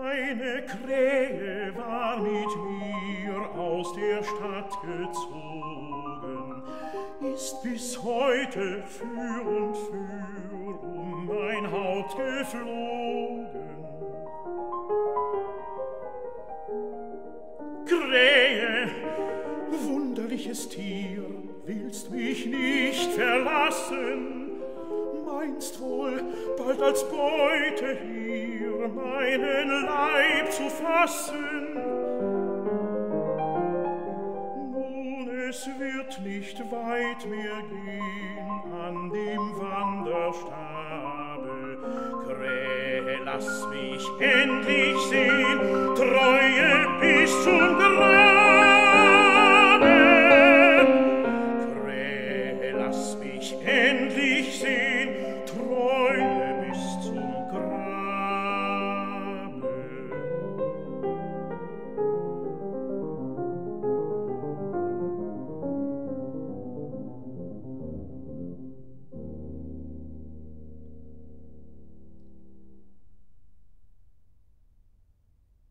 Eine Krähe war mit mir aus der Stadt gezogen, ist bis heute für und für mein Haupt geflogen. Krähe, wunderliches Tier, willst mich nicht verlassen, meinst wohl, bald als Beute hier meinen Leib zu fassen. Nun, es wird nicht weit mehr gehen an dem Wanderstabe. Krähe, lass mich endlich sehen, Treue bis zum